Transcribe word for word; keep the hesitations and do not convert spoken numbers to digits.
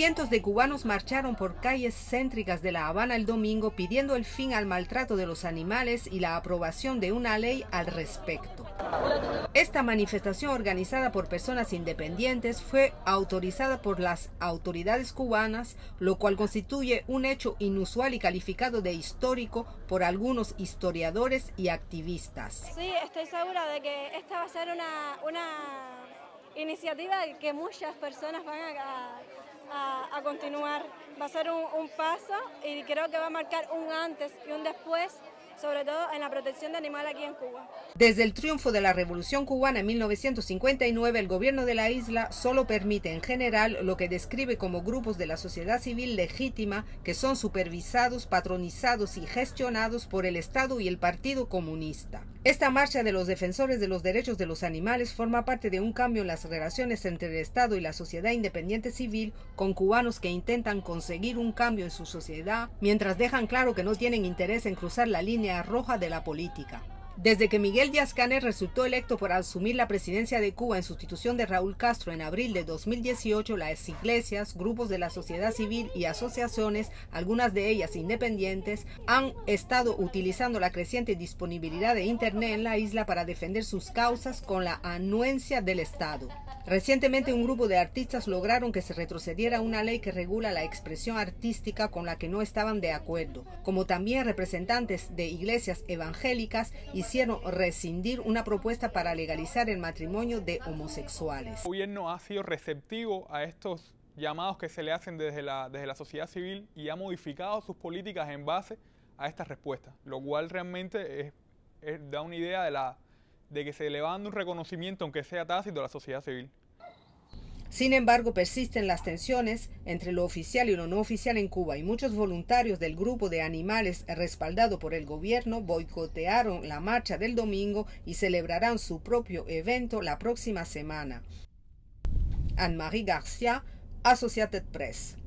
Cientos de cubanos marcharon por calles céntricas de La Habana el domingo pidiendo el fin al maltrato de los animales y la aprobación de una ley al respecto. Esta manifestación, organizada por personas independientes, fue autorizada por las autoridades cubanas, lo cual constituye un hecho inusual y calificado de histórico por algunos historiadores y activistas. Sí, estoy segura de que esta va a ser una, una iniciativa que muchas personas van a... a A, a continuar, va a ser un, un paso y creo que va a marcar un antes y un después, sobre todo en la protección de animales aquí en Cuba. Desde el triunfo de la Revolución Cubana en mil novecientos cincuenta y nueve, el gobierno de la isla solo permite en general lo que describe como grupos de la sociedad civil legítima que son supervisados, patronizados y gestionados por el Estado y el Partido Comunista. Esta marcha de los defensores de los derechos de los animales forma parte de un cambio en las relaciones entre el Estado y la sociedad independiente civil, con cubanos que intentan conseguir un cambio en su sociedad, mientras dejan claro que no tienen interés en cruzar la línea roja de la política. Desde que Miguel Díaz-Canel resultó electo por asumir la presidencia de Cuba en sustitución de Raúl Castro en abril de dos mil dieciocho, las iglesias, grupos de la sociedad civil y asociaciones, algunas de ellas independientes, han estado utilizando la creciente disponibilidad de Internet en la isla para defender sus causas con la anuencia del Estado. Recientemente, un grupo de artistas lograron que se retrocediera una ley que regula la expresión artística con la que no estaban de acuerdo, como también representantes de iglesias evangélicas hicieron rescindir una propuesta para legalizar el matrimonio de homosexuales. El gobierno ha sido receptivo a estos llamados que se le hacen desde la, desde la sociedad civil y ha modificado sus políticas en base a estas respuestas, lo cual realmente es, es, da una idea de la... de que se le va dando un reconocimiento, aunque sea tácito, a la sociedad civil. Sin embargo, persisten las tensiones entre lo oficial y lo no oficial en Cuba, y muchos voluntarios del grupo de animales respaldado por el gobierno boicotearon la marcha del domingo y celebrarán su propio evento la próxima semana. Anne-Marie Garcia, Associated Press.